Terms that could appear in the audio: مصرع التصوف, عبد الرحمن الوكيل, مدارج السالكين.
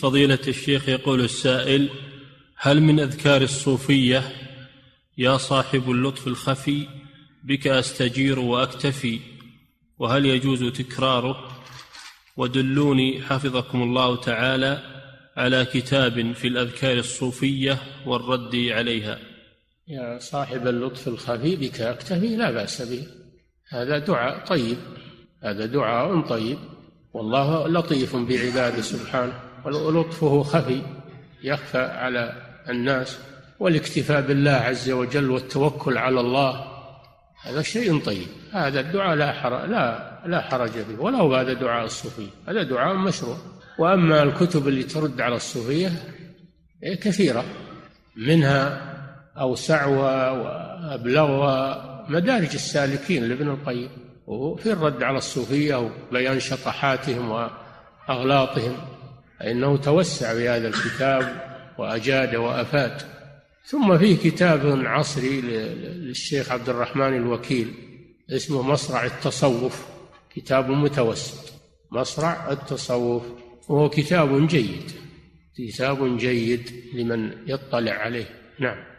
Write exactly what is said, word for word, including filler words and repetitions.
فضيلة الشيخ، يقول السائل: هل من أذكار الصوفية يا صاحب اللطف الخفي بك أستجير وأكتفي، وهل يجوز تكراره؟ ودلوني حفظكم الله تعالى على كتاب في الأذكار الصوفية والرد عليها. يا صاحب اللطف الخفي بك أكتفي لا بأس به، هذا دعاء طيب، هذا دعاء طيب، والله لطيف بعباده سبحانه، ولطفه خفي يخفى على الناس، والاكتفاء بالله عز وجل والتوكل على الله هذا شيء طيب، هذا الدعاء لا حرج لا لا حرج فيه، ولو هذا دعاء الصوفية، هذا دعاء مشروع. وأما الكتب اللي ترد على الصوفية كثيرة، منها أوسعها وأبلغها مدارج السالكين لابن القيم، وفي الرد على الصوفية وبيان شطحاتهم وأغلاطهم، إنه توسع بهذا الكتاب وأجاد وأفاد. ثم فيه كتاب عصري للشيخ عبد الرحمن الوكيل اسمه مصرع التصوف، كتاب متوسط، مصرع التصوف، وهو كتاب جيد، كتاب جيد لمن يطلع عليه. نعم.